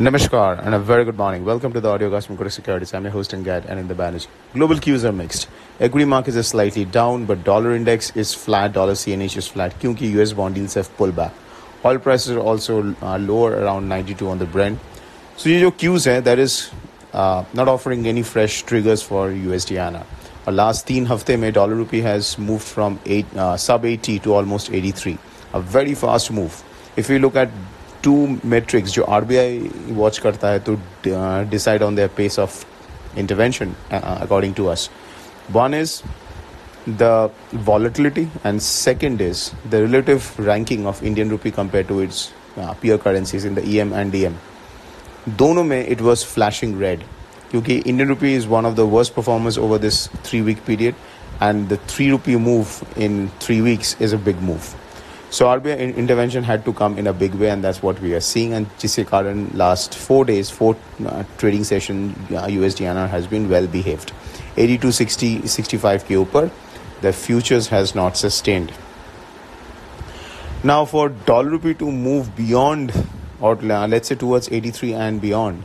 Namaskar and a very good morning. Welcome to the audiocast from Kotak Securities. I'm your host and guide, Anindya Banerjee. Global cues are mixed. Equity markets are slightly down, but dollar index is flat, dollar CNH is flat, kyunki US bond deals have pulled back. Oil prices are also lower around 92 on the Brent. So these are cues that is not offering any fresh triggers for USDINR. Last 3 हफ्ते में dollar rupee has moved from sub 80 to almost 83. A very fast move. If you look at two metrics जो RBI watch करता है to decide on their pace of intervention according to us. One is the volatility and second is the relative ranking of Indian rupee compared to its peer currencies in the EM and DM. दोनों में it was flashing red क्योंकि Indian rupee is one of the worst performers over this 3-week period and the 3 rupee move in 3 weeks is a big move. So RBI intervention had to come in a big way and that's what we are seeing and जिसके कारण last 4 days, 4 trading session USDINR has been well behaved. 82.60-65 के ऊपर the futures has not sustained. Now for dollar rupee to move beyond or let's say towards 83 and beyond,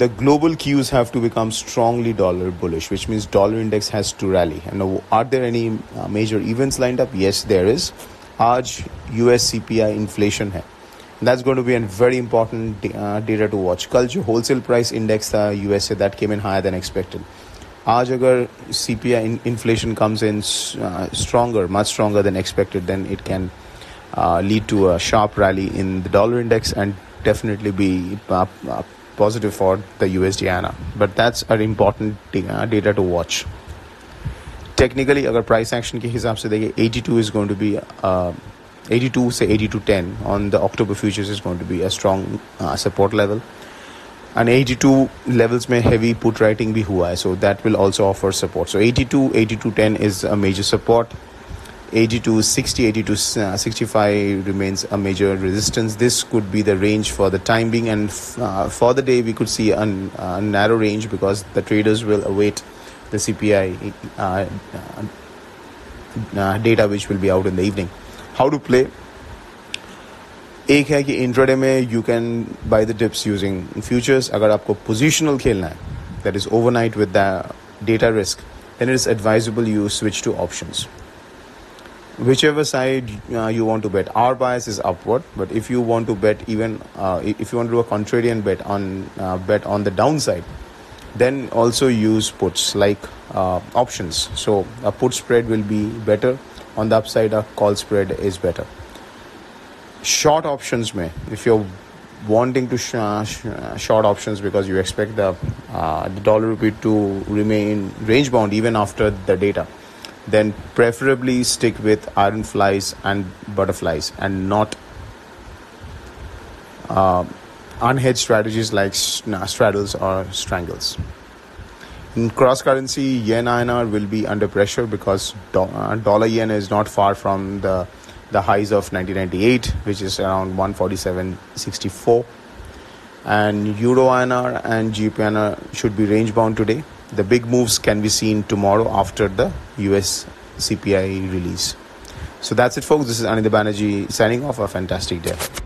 the global cues have to become strongly dollar bullish, which means dollar index has to rally. And now, are there any major events lined up? Yes, there is. Aaj US CPI inflation hai. That's going to be a very important data to watch. Kal jo wholesale price index tha USA that came in higher than expected. Aaj agar CPI inflation comes in stronger, much stronger than expected, then it can lead to a sharp rally in the dollar index and definitely be positive for the USDINR. But that's an important data to watch. Technically, agar price action ke hisab se dekhe, 82 is going to be 82 say 82.10 on the October futures is going to be a strong support level. And 82 levels mein heavy put writing bhi hua hai, so that will also offer support. So 82.10 is a major support. 82.60, 82.65 remains a major resistance. This could be the range for the time being, and for the day we could see a narrow range because the traders will await the CPI data which will be out in the evening. How to play? एक है कि intraday में you can buy the dips using futures. अगर आपको positional खेलना है, that is overnight with the data risk, then it is advisable you switch to options. Whichever side you want to bet, our bias is upward. But if you want to bet even if you want to do a contrarian bet on the downside, then also use puts like options. So a put spread will be better. On the upside, a call spread is better. Short options mein, if you're wanting to short options because you expect the dollar rupee to remain range bound even after the data, then preferably stick with iron flies and butterflies and not unhedged strategies like straddles or strangles. In cross-currency, yen-INR will be under pressure because dollar yen is not far from the highs of 1998, which is around 147.64. And euro-INR and GBP-INR should be range-bound today. The big moves can be seen tomorrow after the US CPI release. So that's it, folks. This is Anindya Banerjee signing off. A fantastic day.